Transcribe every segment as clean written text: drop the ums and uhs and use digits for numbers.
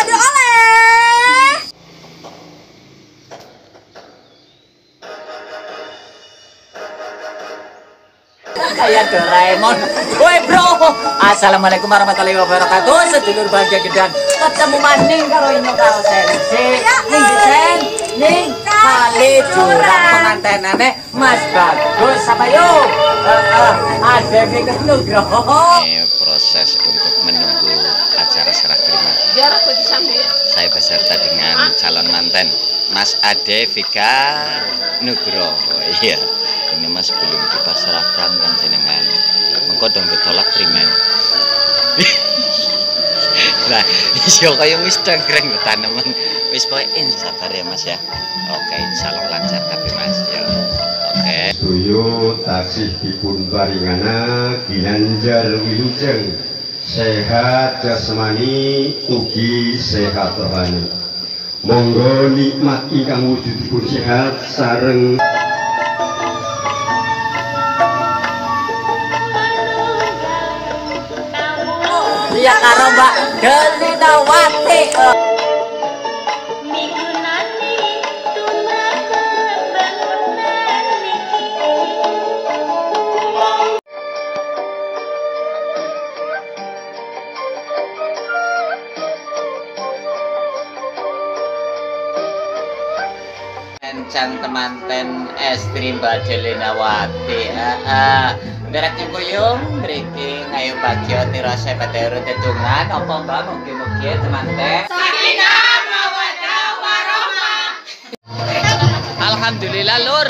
Oleh oleh. Kayak Doraemon. Woi bro. Assalamualaikum warahmatullahi wabarakatuh. Sedulur bahagia gedang. Ketemu maning karo ino karo sensei. Ning disen, ning kali curang pengantenane Mas Bagus sama yo. Ade Fika Nugroho. Proses untuk menunggu acara serah terima. Biar aku disambil. Saya beserta dengan calon manten Mas Ade Fika Nugroho. Iya. Ini Mas belum dipasrahkan panjenengan. Mengko dong ditolak terima. Lah, iso kaya wis tangkreng tanaman. Wis pokoke sabar ya Mas ya. Oke, insyaallah lancar kabeh Mas ya. Oke. Suyu taksih dipun paringana gilanjar wilujeng. Sehat jasmani ugi sehat rohani. Monggo nikmat ingkang wujudipun sehat sareng ya karo Mbak Delinawati. Teman-teman estri Mbak Delinawati. Derek kuyung mriki ngayu bagya tirase padha tetungan apa Mbak mugi-mugi teman-teman. Sakinah mawaddah warahmah. Alhamdulillah lur.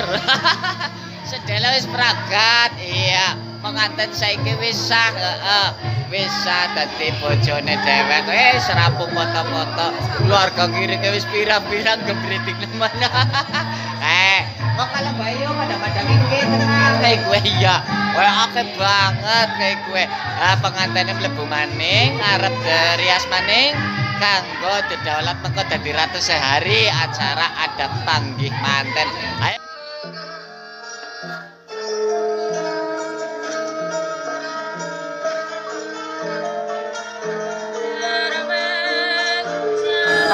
Sedela wis pragat. Iya, penganten saiki wis sah, wis sah dadi bojone dhewek. Wis rampung foto-foto. Keluarga kirine wis pirang-pirang gebritik teman. Kok kalau bayo pada-pada iki tenang kayak gue iya. Wah, akeh banget kayak gue. Ah, pengantennya mlebu maning, arep rias maning, kanggo dedaulat mengko dadi ratu sehari acara adat panggih manten. Ayo.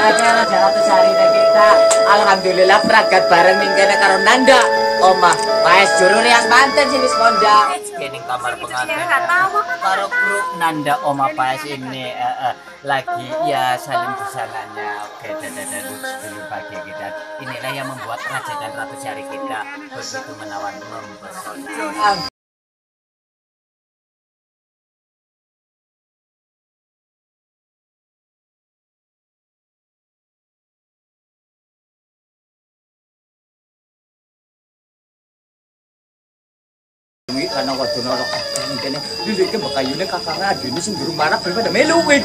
Acara adat sehari kita alhamdulillah pragat bareng minggene karo Nanda Oemah Paes juru rias manten sinis mondang kene kamar pengantin karo grup Nanda Oemah Paes ini lagi ya saling busananya. Oke dadadu sebelum pagi kita inilah yang membuat raja dan ratu syari kita begitu menawan mempesona. Karena waktu nolok mungkinnya duduknya bakayunya kakaknya adiknya sungguh marah daripada melu gue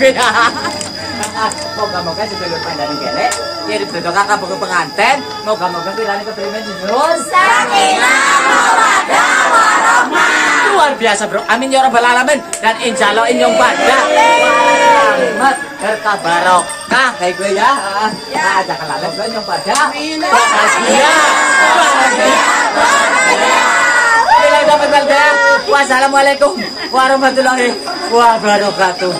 moga-moga sebelum pandangan kene kirim duduk kakak buku penganten moga-moga pilihannya keberimian sungguh sakinah mawaddah warahmah luar biasa bro amin ya rabbal alamin dan insya Allah inyong badak warahmat berkah barokah kayak gue ya ada kelalan gue inyong badak bahagia bahagia bahagia. Wassalamualaikum warahmatullahi wabarakatuh.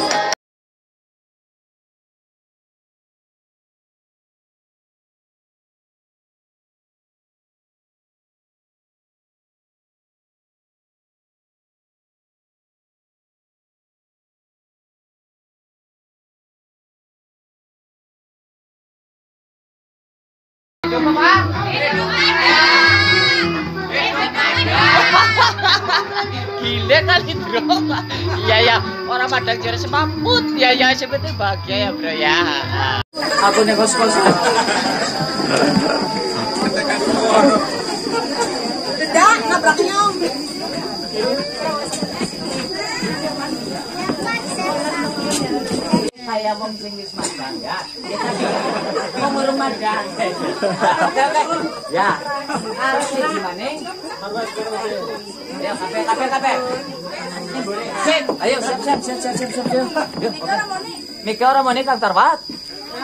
Gile kali bro. Iya ya, orang Padang jare semaput. Iya ya, sebetulnya bahagia ya bro ya. Aku negos-negos. Tidak, nabraknya. Saya wong Inggris Mas Bangga. Nomor Madang. Ya. Harus gimana? Ayo kafe. Ayo siap. Mika ora moni kantor Pak.